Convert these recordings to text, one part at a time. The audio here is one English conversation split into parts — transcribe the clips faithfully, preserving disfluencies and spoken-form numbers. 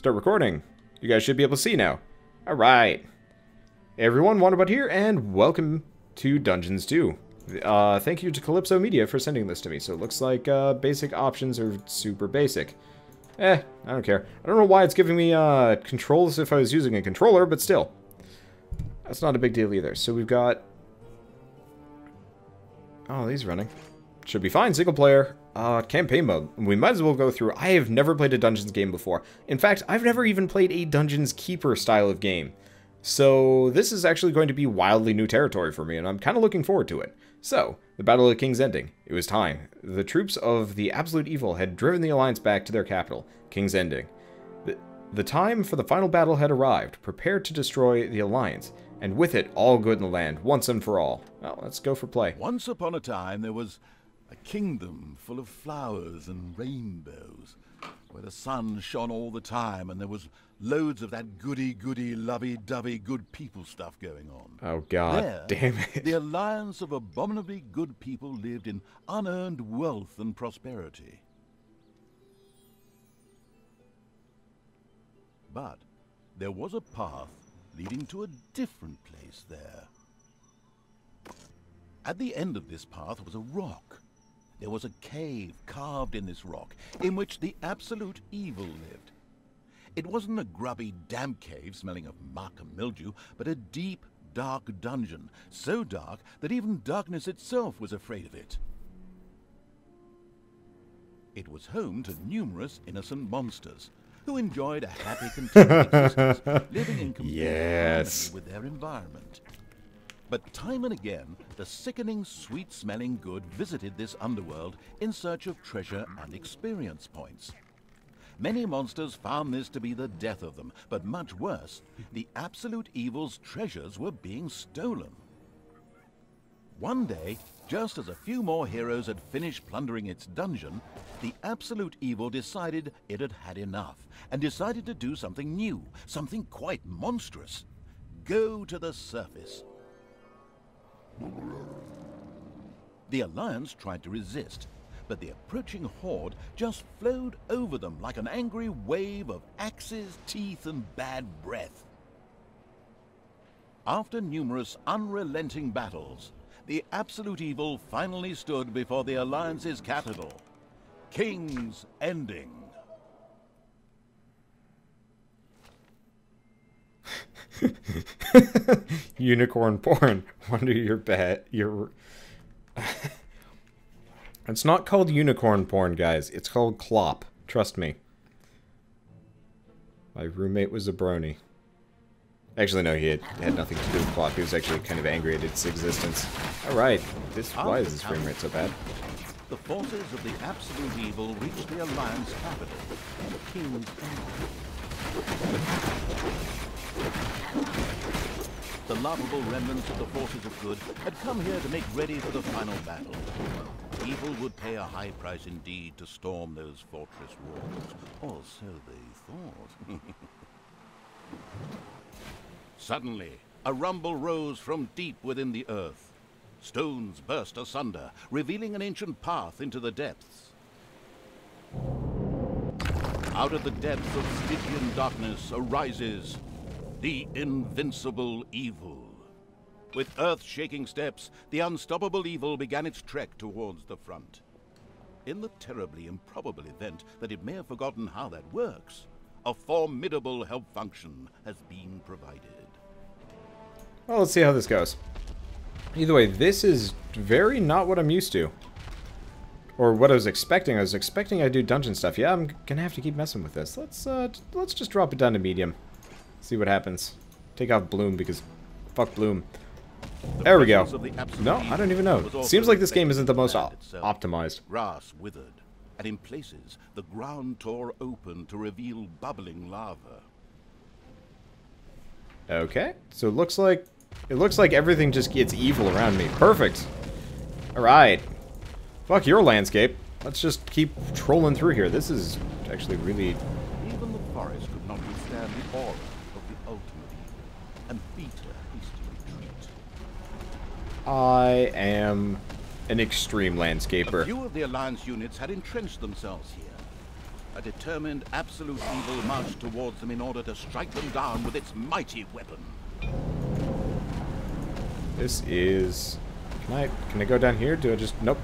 Start recording. You guys should be able to see now. Alright. Hey everyone, Wanderbot here, and welcome to Dungeons two. Uh, thank you to Calypso Media for sending this to me. So it looks like uh, basic options are super basic. Eh, I don't care. I don't know why it's giving me uh, controls if I was using a controller, but still. That's not a big deal either. So we've got... Oh, he's running. Should be fine, single player. Uh, campaign mode. We might as well go through. I have never played a Dungeons game before. In fact, I've never even played a Dungeons Keeper style of game. So this is actually going to be wildly new territory for me, and I'm kind of looking forward to it. So, the Battle of King's Ending. It was time. The troops of the Absolute Evil had driven the Alliance back to their capital, King's Ending. The, the time for the final battle had arrived. Prepare to destroy the Alliance, and with it, all good in the land, once and for all. Well, let's go for play. Once upon a time, there was a kingdom full of flowers and rainbows, where the sun shone all the time, and there was loads of that goody-goody, lovey-dovey, good people stuff going on. Oh, God, there, damn it. The Alliance of abominably good people lived in unearned wealth and prosperity. But there was a path leading to a different place there. At the end of this path was a rock. There was a cave carved in this rock, in which the Absolute Evil lived. It wasn't a grubby, damp cave smelling of muck and mildew, but a deep, dark dungeon, so dark that even darkness itself was afraid of it. It was home to numerous innocent monsters, who enjoyed a happy, contented existence, living in complete yes. harmony with their environment. But time and again, the sickening, sweet-smelling good visited this underworld in search of treasure and experience points. Many monsters found this to be the death of them, but much worse, the Absolute Evil's treasures were being stolen. One day, just as a few more heroes had finished plundering its dungeon, the Absolute Evil decided it had had enough, and decided to do something new, something quite monstrous. Go to the surface. The Alliance tried to resist, but the approaching horde just flowed over them like an angry wave of axes, teeth, and bad breath. After numerous unrelenting battles, the Absolute Evil finally stood before the Alliance's capital, King's Ending. Unicorn porn. Wonder your bet. Your. It's not called unicorn porn, guys. It's called clop. Trust me. My roommate was a brony. Actually, no, he had, had nothing to do with clop. He was actually kind of angry at its existence. All right. This. Why is this frame rate so bad? The forces of the Absolute Evil reached the Alliance capital, the King's Ending. The laughable remnants of the forces of good had come here to make ready for the final battle. Evil would pay a high price indeed to storm those fortress walls, or so they thought. Suddenly, a rumble rose from deep within the earth. Stones burst asunder, revealing an ancient path into the depths. Out of the depths of Stygian darkness arises the invincible evil. With earth-shaking steps, the unstoppable evil began its trek towards the front. In the terribly improbable event that it may have forgotten how that works, a formidable help function has been provided. Well, let's see how this goes. Either way, this is very not what I'm used to. Or what I was expecting. I was expecting I'd do dungeon stuff. Yeah, I'm gonna have to keep messing with this. Let's, uh, let's just drop it down to medium. See what happens. Take off Bloom because fuck Bloom. There we go. No, I don't even know. Seems like this game isn't the most op optimized. Grass withered, and in places the ground tore open to reveal bubbling lava. Okay, so it looks like it looks like everything just gets evil around me. Perfect. All right. Fuck your landscape. Let's just keep trolling through here. This is actually really. Even the forest could not withstand the aura. And beat a hasty retreat. I am an extreme landscaper. A few of the Alliance units had entrenched themselves here. A determined Absolute Evil marched towards them in order to strike them down with its mighty weapon. This is... Can I, can I go down here? Do I just... Nope.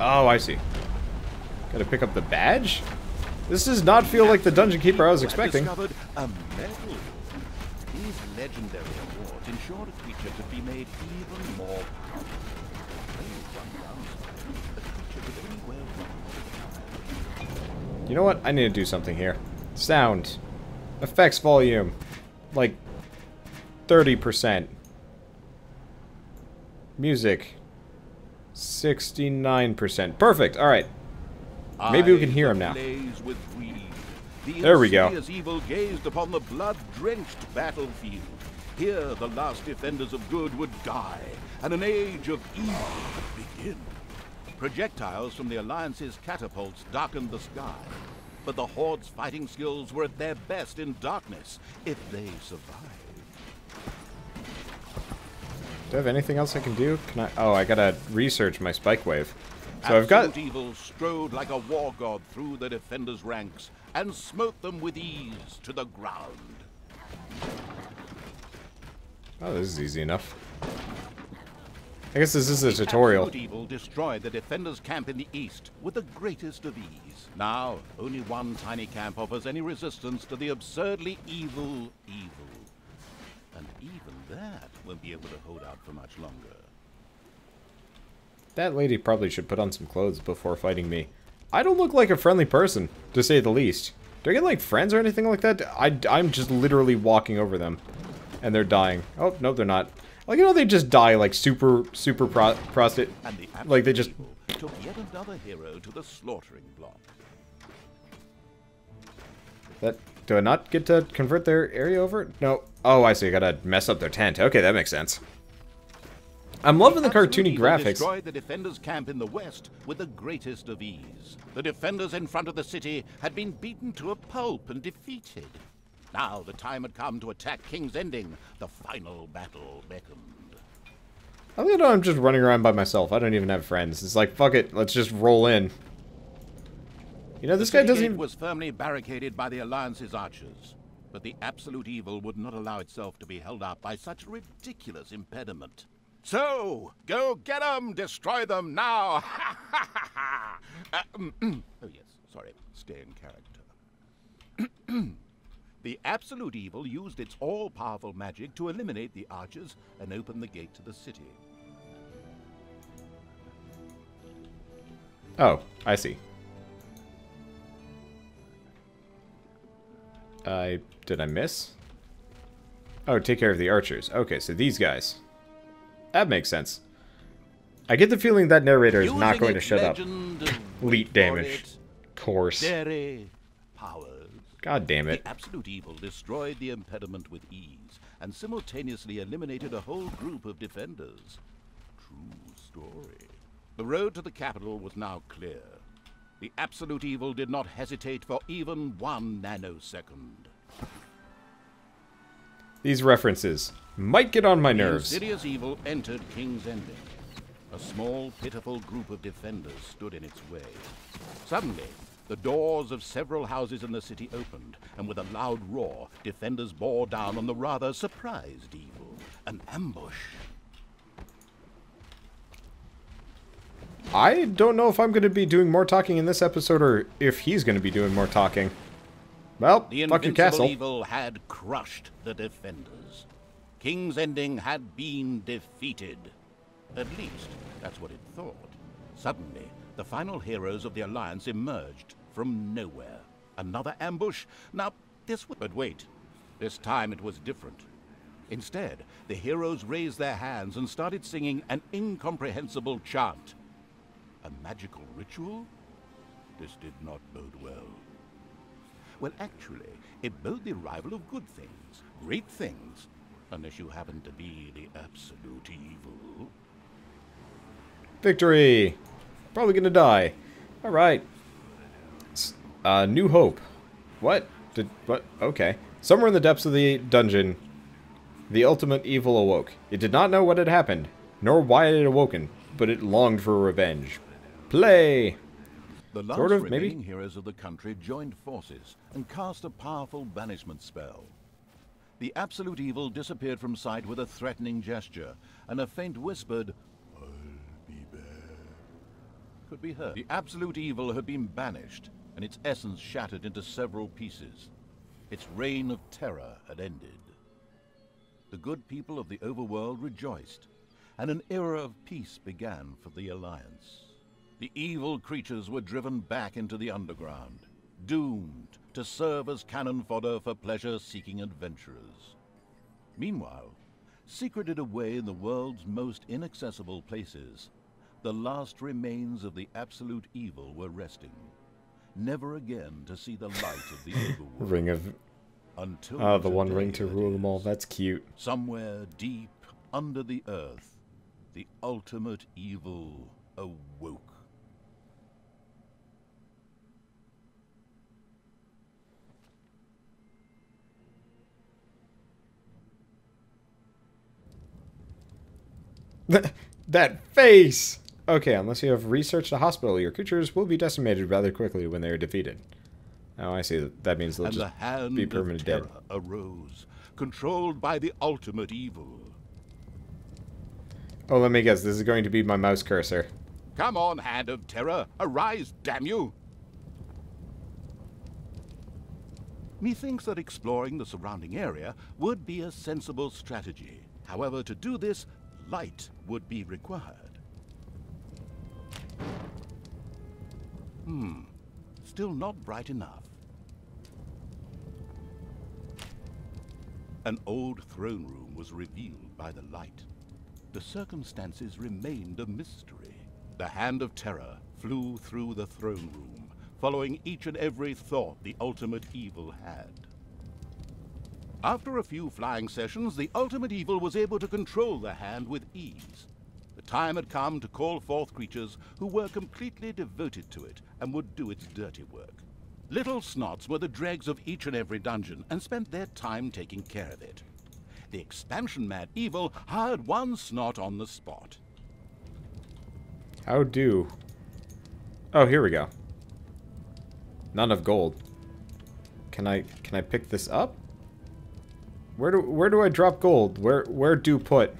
Oh, I see. Gotta pick up the badge? This does not feel like the Dungeon Keeper I was expecting. Discovered a medal. These legendary awards ensured a creature to be made even more powerful. You know what? I need to do something here. Sound. Effects volume. Like, thirty percent. Music. sixty-nine percent. Perfect, alright. Maybe we can hear him now. There we go. The evil gazed upon the blood-drenched battlefield. Here the last defenders of good would die, and an age of evil would begin. Projectiles from the Alliance's catapults darkened the sky, but the Horde's fighting skills were at their best in darkness, if they survived. Do I have anything else I can do? Can I? Oh, I gotta research my spike wave. So Absolute I've got. Evil strode like a war god through the defenders' ranks and smote them with ease to the ground. Oh, this is easy enough. I guess this is a tutorial. Absolute Evil destroyed the defenders' camp in the east with the greatest of ease. Now, only one tiny camp offers any resistance to the absurdly evil evil. And even that won't be able to hold out for much longer. That lady probably should put on some clothes before fighting me. I don't look like a friendly person, to say the least. Do I get, like, friends or anything like that? I, I'm just literally walking over them. And they're dying. Oh, no, they're not. Like, you know, they just die, like, super, super pro prostate. The like, they just... took yet another hero to the slaughtering block. That... Do I not get to convert their area over? No. Oh, I see. I gotta mess up their tent. Okay, that makes sense. I'm loving the, the cartoony graphics. Destroyed the defenders' camp in the west with the greatest of ease. The defenders in front of the city had been beaten to a pulp and defeated. Now the time had come to attack King's Ending. The final battle beckoned. I don't know, I'm just running around by myself. I don't even have friends. It's like, fuck it, let's just roll in. You know, this guy doesn't even... was firmly barricaded by the Alliance's archers, but the Absolute Evil would not allow itself to be held up by such ridiculous impediment. So, go get them, destroy them now! Ha ha ha ha! Oh yes, sorry, stay in character. The Absolute Evil used its all-powerful magic to eliminate the archers and open the gate to the city. Oh, I see. I... did I miss? Oh, take care of the archers. Okay, so these guys. That makes sense. I get the feeling that narrator is not going to shut up. Elite damage. Course. God damn it. The Absolute Evil destroyed the impediment with ease, and simultaneously eliminated a whole group of defenders. True story. The road to the capital was now clear. The Absolute Evil did not hesitate for even one nanosecond. These references might get on my nerves. The insidious evil entered King's Ending. A small, pitiful group of defenders stood in its way. Suddenly, the doors of several houses in the city opened, and with a loud roar, defenders bore down on the rather surprised evil. An ambush. I don't know if I'm going to be doing more talking in this episode, or if he's going to be doing more talking. Well, fuck your castle. The invincible evil had crushed the defenders. King's Ending had been defeated. At least, that's what it thought. Suddenly, the final heroes of the Alliance emerged from nowhere. Another ambush? Now, this would... But wait. This time it was different. Instead, the heroes raised their hands and started singing an incomprehensible chant. A magical ritual? This did not bode well. Well, actually, it bode the arrival of good things, great things, unless you happen to be the Absolute Evil. Victory! Probably gonna die. All right. Uh, New Hope. What? Did what? Okay. Somewhere in the depths of the dungeon, the ultimate evil awoke. It did not know what had happened, nor why it had awoken, but it longed for revenge. Play! The last sort of, remaining maybe? heroes of the country joined forces and cast a powerful banishment spell. The absolute evil disappeared from sight with a threatening gesture, and a faint whispered, "I'll be back," could be heard. The absolute evil had been banished, and its essence shattered into several pieces. Its reign of terror had ended. The good people of the overworld rejoiced, and an era of peace began for the Alliance. The evil creatures were driven back into the underground, doomed to serve as cannon fodder for pleasure-seeking adventurers. Meanwhile, secreted away in the world's most inaccessible places, the last remains of the absolute evil were resting, never again to see the light of the overworld. Ring of... Until ah, the one ring to rule them all. That's cute. Somewhere deep under the earth, the ultimate evil awoke. That face! Okay, unless you have researched a hospital, your creatures will be decimated rather quickly when they are defeated. Oh, I see. That means they'll just be permanently dead. And the hand of terror arose, controlled by the ultimate evil. Oh, let me guess. This is going to be my mouse cursor. Come on, hand of terror. Arise, damn you! Methinks that exploring the surrounding area would be a sensible strategy. However, to do this, light would be required. Hmm. Still not bright enough. An old throne room was revealed by the light. The circumstances remained a mystery. The hand of terror flew through the throne room, following each and every thought the ultimate evil had. After a few flying sessions, the ultimate evil was able to control the hand with ease. The time had come to call forth creatures who were completely devoted to it and would do its dirty work. Little snots were the dregs of each and every dungeon and spent their time taking care of it. The expansion-mad evil hired one snot on the spot. How do... Oh, here we go. None of gold. Can I can I pick this up? Where do where do I drop gold? Where where do put?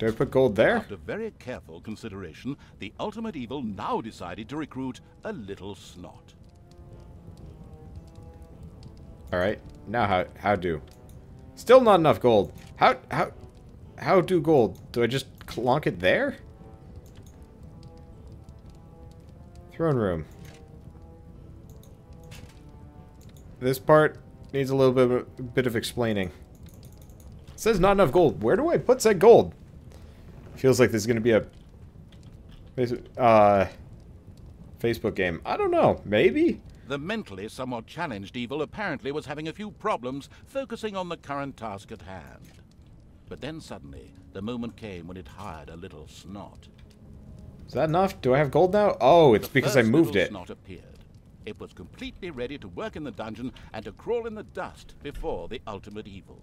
Do I put gold there? After very careful consideration, the ultimate evil now decided to recruit a little snot. All right. Now how how do? Still not enough gold. How how how do gold? Do I just clonk it there? Throne room. This part needs a little bit a bit of explaining. It says not enough gold. Where do I put said gold? Feels like there's gonna be a uh, Facebook game. I don't know. Maybe. The mentally somewhat challenged evil apparently was having a few problems focusing on the current task at hand. But then suddenly, the moment came when it hired a little snot. Is that enough? Do I have gold now? Oh, it's because I moved it. The first little snot appeared. It was completely ready to work in the dungeon and to crawl in the dust before the ultimate evil.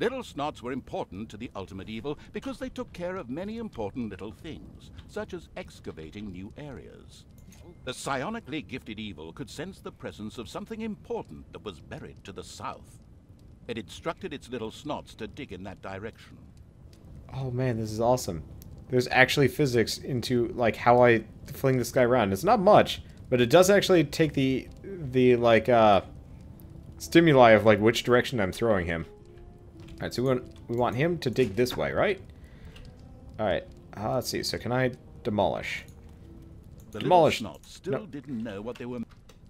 Little snots were important to the ultimate evil because they took care of many important little things, such as excavating new areas. The psionically gifted evil could sense the presence of something important that was buried to the south. It instructed its little snots to dig in that direction. Oh man, this is awesome. There's actually physics into like how I fling this guy around. It's not much, but it does actually take the the like uh stimuli of like which direction I'm throwing him. All right, so we want, we want him to dig this way, right? All right. Uh, let's see. So can I demolish? The Demolished. Little snot still no. didn't know what they were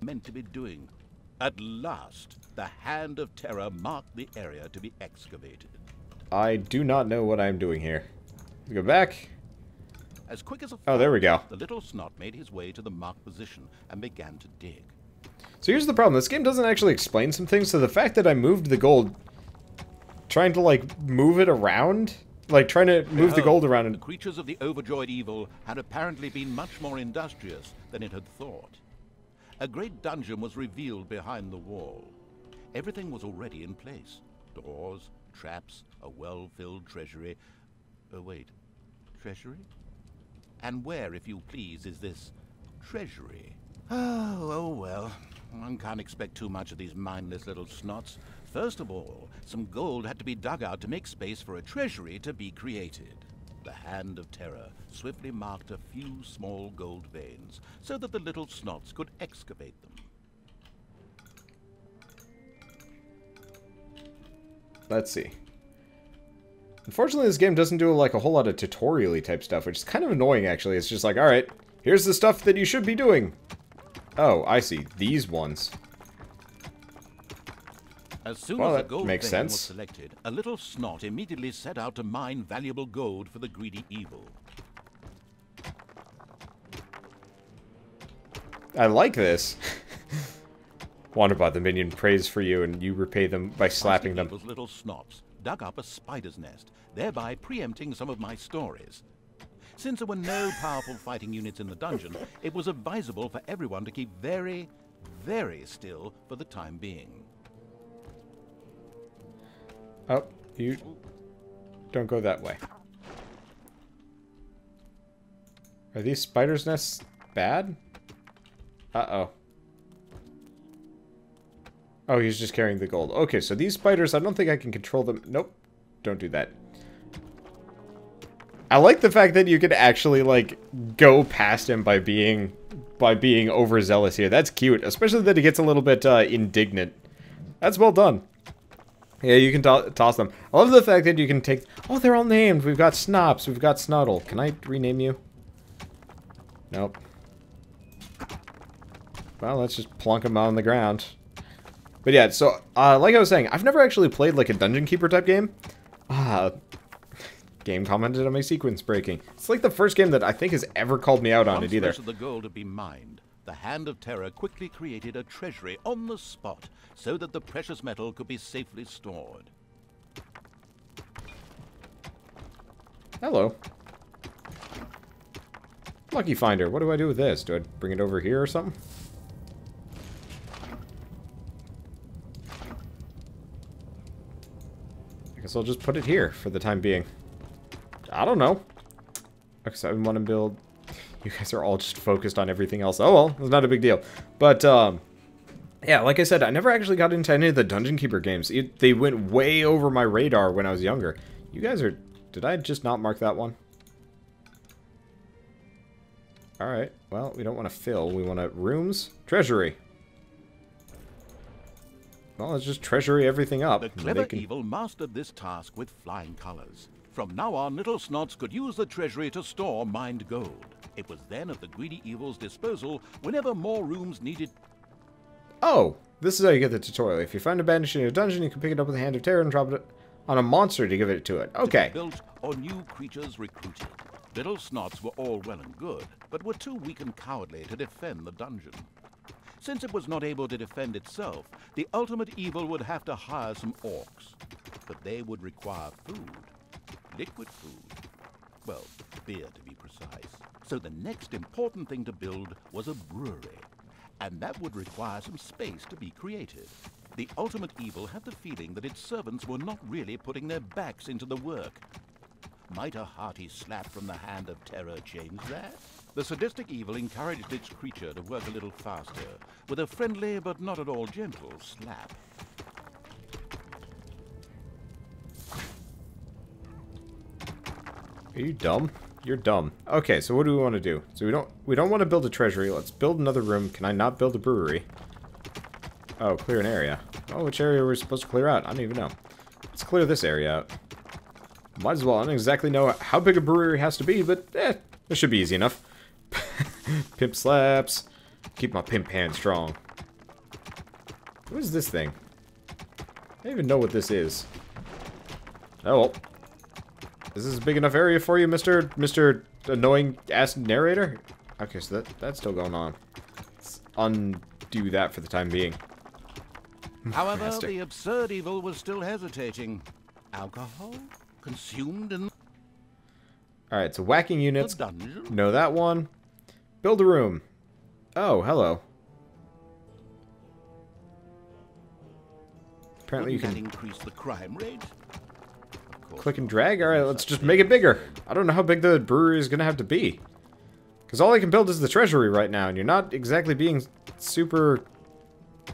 meant to be doing. At last, the hand of terror marked the area to be excavated. I do not know what I'm doing here. Let's go back. As quick as a oh, there we go. The little snot made his way to the marked position and began to dig. So here's the problem. This game doesn't actually explain some things. So the fact that I moved the gold, trying to like move it around. Like, trying to move Behold, the gold around. And the creatures of the overjoyed evil had apparently been much more industrious than it had thought. A great dungeon was revealed behind the wall. Everything was already in place. Doors, traps, a well-filled treasury. Oh, wait. Treasury? And where, if you please, is this treasury. Oh, oh well. One can't expect too much of these mindless little snots. First of all, some gold had to be dug out to make space for a treasury to be created. The Hand of Terror swiftly marked a few small gold veins so that the little snots could excavate them. Let's see. Unfortunately, this game doesn't do like a whole lot of tutorial-y type stuff, which is kind of annoying, actually. It's just like, alright, here's the stuff that you should be doing. Oh, I see. These ones. As soon well, as the gold makes sense. Was selected, a little snot immediately set out to mine valuable gold for the greedy evil. I like this. Wanderbot, the minion prays for you, and you repay them by slapping them. Those little snots dug up a spider's nest, thereby preempting some of my stories. Since there were no powerful fighting units in the dungeon, it was advisable for everyone to keep very, very still for the time being. Oh, you don't go that way. Are these spiders' nests bad? Uh-oh. Oh, he's just carrying the gold. Okay, so these spiders, I don't think I can control them. Nope, don't do that. I like the fact that you can actually, like, go past him by being, by being overzealous here. That's cute, especially that he gets a little bit uh, indignant. That's well done. Yeah, you can to toss them. I love the fact that you can take... Oh, they're all named. We've got Snops. We've got Snoddle. Can I rename you? Nope. Well, let's just plunk them out on the ground. But yeah, so, uh, like I was saying, I've never actually played, like, a Dungeon Keeper type game. Ah, game commented on my sequence breaking. It's like the first game that I think has ever called me out on it either. Once the gold had been mined, the Hand of Terror quickly created a treasury on the spot so that the precious metal could be safely stored. Hello. Lucky finder. What do I do with this? Do I bring it over here or something? I guess I'll just put it here for the time being. I don't know. Because I want to build... You guys are all just focused on everything else. Oh, well, it's not a big deal. But, um, yeah, like I said, I never actually got into any of the Dungeon Keeper games. It, they went way over my radar when I was younger. You guys are... Did I just not mark that one? Alright, well, we don't want to fill. We want to... Rooms? Treasury. Well, let's just treasury everything up. The clever can... evil mastered this task with flying colors. From now on, little snots could use the treasury to store mined gold. It was then at the greedy evil's disposal whenever more rooms needed... Oh! This is how you get the tutorial. If you find a bandage in your dungeon, you can pick it up with the Hand of Terror and drop it on a monster to give it to it. Okay. ...built or new creatures recruited. Little snots were all well and good, but were too weak and cowardly to defend the dungeon. Since it was not able to defend itself, the ultimate evil would have to hire some orcs. But they would require food. Liquid food. Well, beer to be precise. So the next important thing to build was a brewery, and that would require some space to be created. The ultimate evil had the feeling that its servants were not really putting their backs into the work. Might a hearty slap from the Hand of Terror change that? The sadistic evil encouraged its creature to work a little faster, with a friendly but not at all gentle slap. Are you dumb? You're dumb. Okay, so what do we want to do? So we don't we don't want to build a treasury. Let's build another room. Can I not build a brewery? Oh, clear an area. Oh, which area are we supposed to clear out? I don't even know. Let's clear this area out. Might as well. I don't exactly know how big a brewery has to be, but eh, this should be easy enough. Pimp slaps. Keep my pimp hand strong. What is this thing? I don't even know what this is. Oh well. Is this a big enough area for you, Mister Mister Annoying-ass narrator? Okay, so that, that's still going on. Let's undo that for the time being. However, the absurd evil was still hesitating. Alcohol? Consumed in... Alright, so whacking units. Know that one. Build a room. Oh, hello. Apparently you can... Wouldn't that increase the crime rate? Click and drag? Alright, let's just make it bigger. I don't know how big the brewery is going to have to be. Because all I can build is the treasury right now, and you're not exactly being super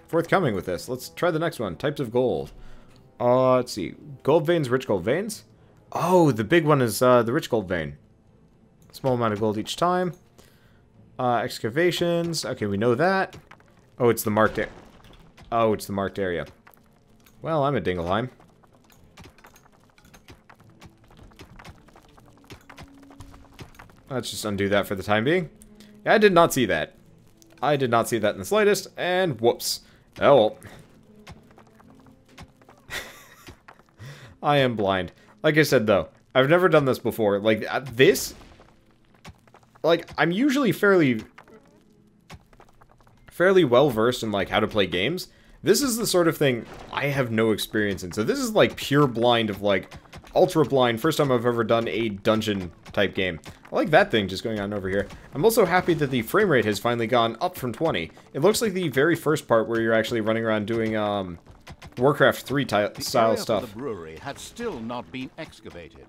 forthcoming with this. Let's try the next one. Types of gold. Uh, let's see. Gold veins, rich gold veins. Oh, the big one is uh, the rich gold vein. Small amount of gold each time. Uh, excavations. Okay, we know that. Oh, it's the marked area. Oh, it's the marked area. Well, I'm a Dingleheim. Let's just undo that for the time being. Yeah, I did not see that. I did not see that in the slightest, and whoops. Oh well. I am blind. Like I said, though, I've never done this before. Like, uh, this... Like, I'm usually fairly... fairly well-versed in, like, how to play games. This is the sort of thing I have no experience in. So this is, like, pure blind of, like... ultra blind, first time I've ever done a dungeon type game. I like that thing just going on over here. I'm also happy that the frame rate has finally gone up from twenty. It looks like the very first part where you're actually running around doing um, Warcraft three style stuff. The area of the brewery had still not been excavated.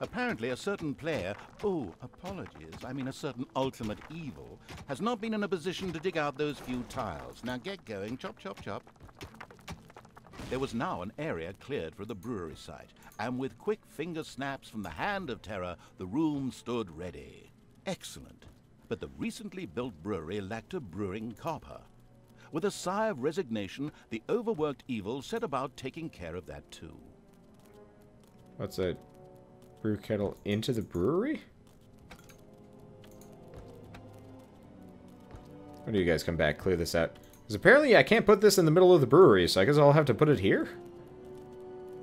Apparently a certain player, oh, apologies, I mean a certain ultimate evil, has not been in a position to dig out those few tiles. Now get going, chop, chop, chop. There was now an area cleared for the brewery site, and with quick finger snaps from the Hand of Terror, the room stood ready. Excellent. But the recently built brewery lacked a brewing copper. With a sigh of resignation, the overworked evil set about taking care of that too. What's a brew kettle into the brewery? When do you guys come back? Clear this out. Because apparently I can't put this in the middle of the brewery, so I guess I'll have to put it here.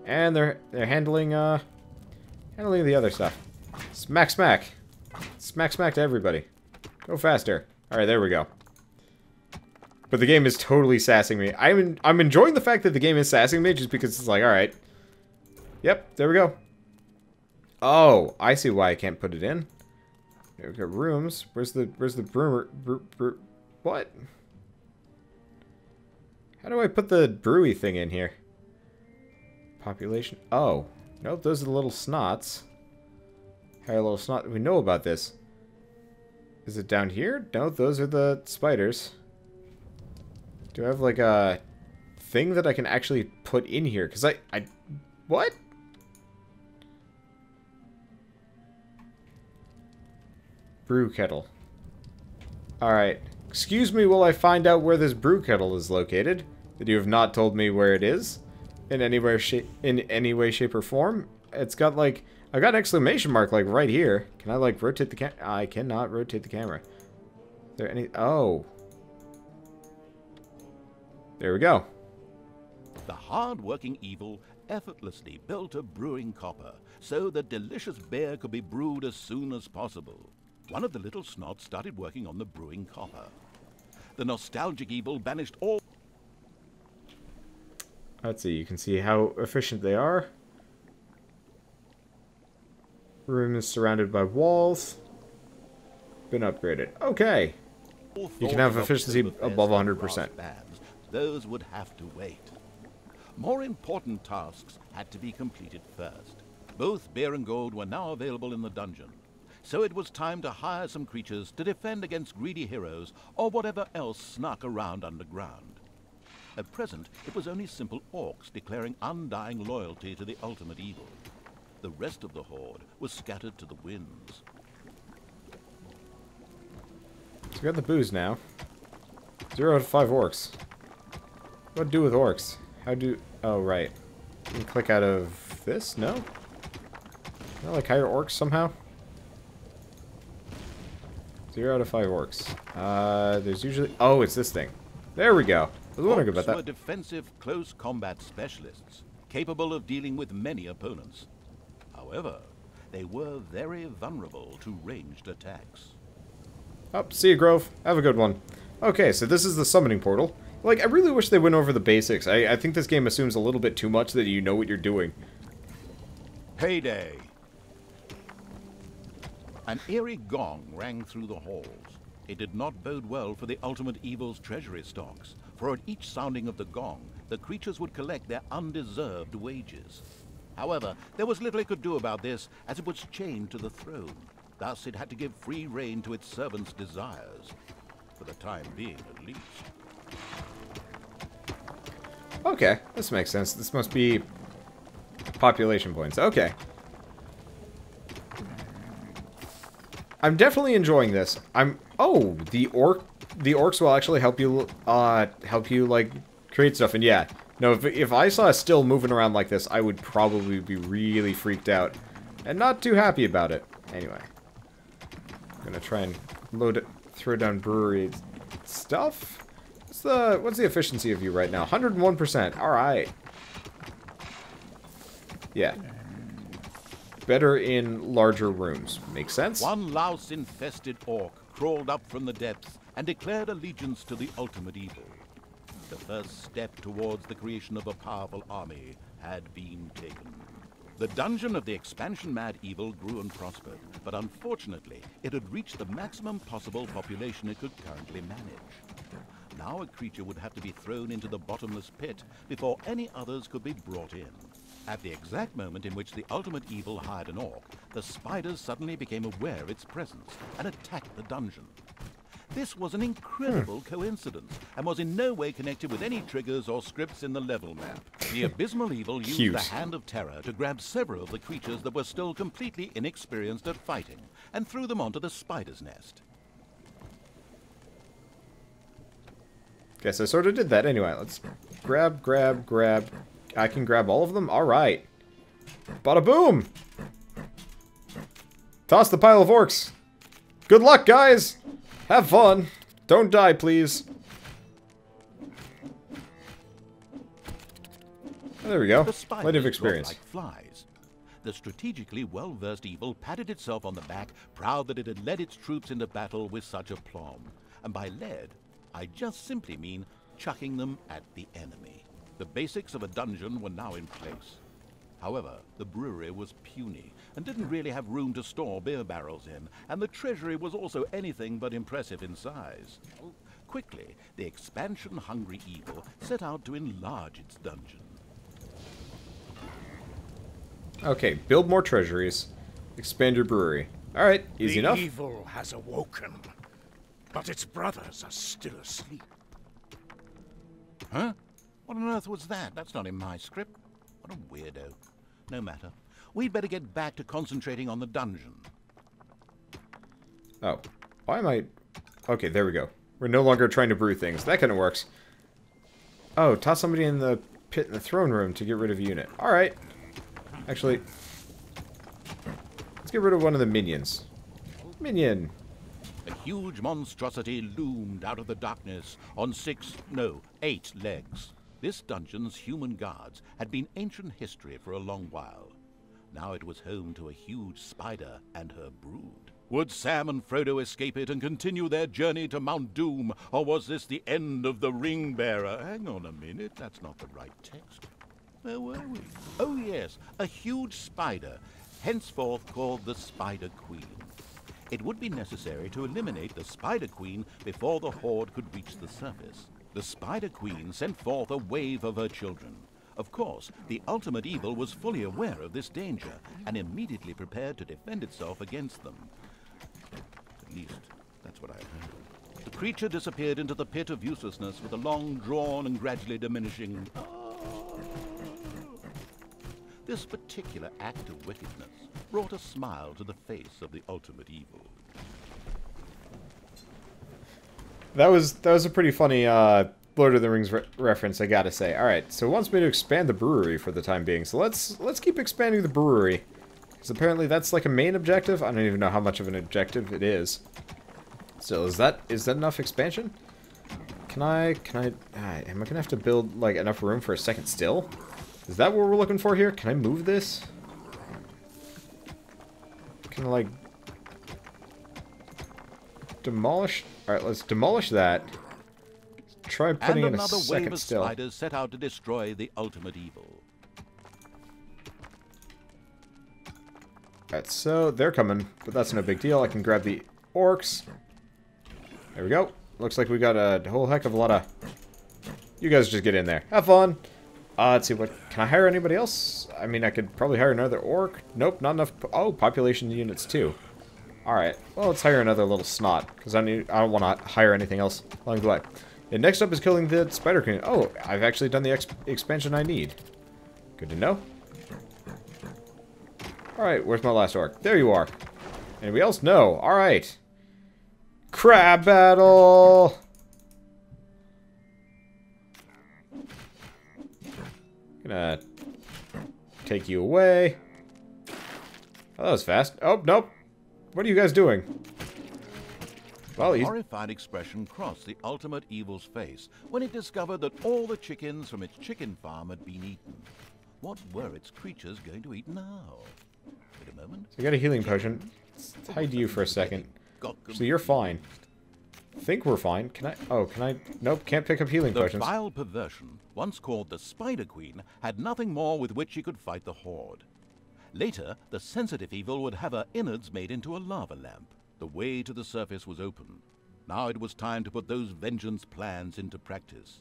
And they're they're handling uh handling the other stuff. Smack smack. Smack smack to everybody. Go faster. Alright, there we go. But the game is totally sassing me. I'm in, I'm enjoying the fact that the game is sassing me just because it's like, alright. Yep, there we go. Oh, I see why I can't put it in. We've got rooms. Where's the where's the brewer bre bre what? How do I put the brewery thing in here? Population. Oh. Nope, those are the little snots. How are little snot? We know about this. Is it down here? No, those are the spiders. Do I have like a thing that I can actually put in here? Because I, I... What? Brew kettle. Alright. Excuse me while I find out where this brew kettle is located. That you have not told me where it is, in any way, shape, in any way, shape or form. It's got like I got an exclamation mark like right here. Can I like rotate the camera? I cannot rotate the camera. Is there any? Oh, there we go. The hard-working evil effortlessly built a brewing copper so that delicious beer could be brewed as soon as possible. One of the little snots started working on the brewing copper. The nostalgic evil banished all... Let's see, you can see how efficient they are. Room is surrounded by walls. Been upgraded. Okay. You can have efficiency above one hundred percent. Those would have to wait. More important tasks had to be completed first. Both beer and gold were now available in the dungeon. So it was time to hire some creatures to defend against greedy heroes or whatever else snuck around underground. At present, it was only simple orcs declaring undying loyalty to the ultimate evil. The rest of the horde was scattered to the winds. So we got the booze now. Zero out of five orcs. What do with orcs? How do... Oh, right. Can you click out of this? No? Can I, like, hire orcs somehow? Zero out of five orcs. Uh, there's usually... Oh, it's this thing. There we go. I was wondering about that. Orcs were defensive close combat specialists, capable of dealing with many opponents. However, they were very vulnerable to ranged attacks. Up, see you, Grove. Have a good one. Okay, so this is the summoning portal. Like, I really wish they went over the basics. I, I think this game assumes a little bit too much that you know what you're doing. Payday. An eerie gong rang through the halls. It did not bode well for the ultimate evil's treasury stocks, for at each sounding of the gong, the creatures would collect their undeserved wages. However, there was little it could do about this, as it was chained to the throne, Thus it had to give free rein to its servants' desires, for the time being at least. Okay, this makes sense. This must be population points. Okay. I'm definitely enjoying this. I'm oh, the orc the orcs will actually help you uh help you like create stuff, and yeah. No, if if I saw a still moving around like this, I would probably be really freaked out and not too happy about it. Anyway. I'm gonna try and load it throw down brewery stuff. What's the what's the efficiency of you right now? one hundred and one percent. Alright. Yeah. Better in larger rooms. Makes sense. One louse-infested orc crawled up from the depths and declared allegiance to the ultimate evil. The first step towards the creation of a powerful army had been taken. The dungeon of the expansion-mad evil grew and prospered, but unfortunately, it had reached the maximum possible population it could currently manage. Now a creature would have to be thrown into the bottomless pit before any others could be brought in. At the exact moment in which the ultimate evil hired an orc, the spiders suddenly became aware of its presence and attacked the dungeon. This was an incredible hmm. coincidence and was in no way connected with any triggers or scripts in the level map. The abysmal evil used Cute. the Hand of Terror to grab several of the creatures that were still completely inexperienced at fighting and threw them onto the spider's nest. Guess I sort of did that. Anyway, let's grab, grab, grab. I can grab all of them? Alright. Bada boom! Toss the pile of orcs. Good luck, guys! Have fun! Don't die, please. There we go. Plenty of experience. Like flies. The strategically well-versed evil patted itself on the back, proud that it had led its troops into battle with such aplomb. And by led, I just simply mean chucking them at the enemy. The basics of a dungeon were now in place. However, the brewery was puny and didn't really have room to store beer barrels in, and the treasury was also anything but impressive in size. Quickly, the expansion-hungry evil set out to enlarge its dungeon. Okay, build more treasuries. Expand your brewery. Alright, easy enough. The evil has awoken, but its brothers are still asleep. Huh? What on earth was that? That's not in my script. What a weirdo. No matter. We'd better get back to concentrating on the dungeon. Oh. Why am I... Okay, there we go. We're no longer trying to brew things. That kind of works. Oh, toss somebody in the pit in the throne room to get rid of a unit. Alright. Actually, let's get rid of one of the minions. Minion. A huge monstrosity loomed out of the darkness on six... no, eight legs. This dungeon's human guards had been ancient history for a long while. Now it was home to a huge spider and her brood. Would Sam and Frodo escape it and continue their journey to Mount Doom, or was this the end of the Ring Bearer? Hang on a minute, that's not the right text. Where were we? Oh yes, a huge spider, henceforth called the Spider Queen. It would be necessary to eliminate the Spider Queen before the horde could reach the surface. The Spider Queen sent forth a wave of her children. Of course, the ultimate evil was fully aware of this danger and immediately prepared to defend itself against them. At least, that's what I heard. The creature disappeared into the pit of uselessness with a long, drawn, and gradually diminishing... This particular act of wickedness brought a smile to the face of the ultimate evil. That was that was a pretty funny uh, Lord of the Rings re reference, I gotta say. All right, so it wants me to expand the brewery for the time being, so let's let's keep expanding the brewery, because apparently that's like a main objective. I don't even know how much of an objective it is. So is that is that enough expansion? Can I can I uh, am I gonna have to build like enough room for a second still? Is that what we're looking for here? Can I move this? Can I like demolish? All right, let's demolish that. Let's try putting in a second still. Another wave of spiders set out to destroy the ultimate evil. All right, so they're coming, but that's no big deal. I can grab the orcs. There we go. Looks like we got a whole heck of a lot of... You guys just get in there. Have fun. Uh, let's see, what can I hire anybody else? I mean, I could probably hire another orc. Nope, not enough. Oh, population units too. Alright, well, let's hire another little snot, because I need, I don't want to hire anything else along the way. And next up is killing the Spider Queen. Oh, I've actually done the exp expansion I need. Good to know. Alright, where's my last orc? There you are. Anybody else? No. Alright. Crab battle! Gonna take you away. Oh, that was fast. Oh, nope. What are you guys doing? Well, a horrified expression crossed the ultimate evil's face when it discovered that all the chickens from its chicken farm had been eaten. What were its creatures going to eat now? Wait a moment. So I got a healing potion. Let's hide you for a second. So you're fine. I think we're fine. Can I? Oh, can I? Nope, can't pick up healing the potions. The vile perversion, once called the Spider Queen, had nothing more with which she could fight the horde. Later, the sensitive evil would have her innards made into a lava lamp. The way to the surface was open. Now it was time to put those vengeance plans into practice.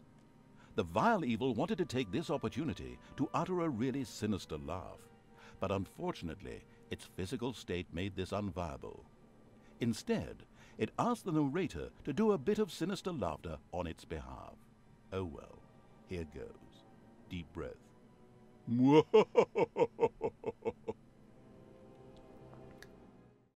The vile evil wanted to take this opportunity to utter a really sinister laugh. But unfortunately, its physical state made this unviable. Instead, it asked the narrator to do a bit of sinister laughter on its behalf. Oh well, here goes. Deep breath.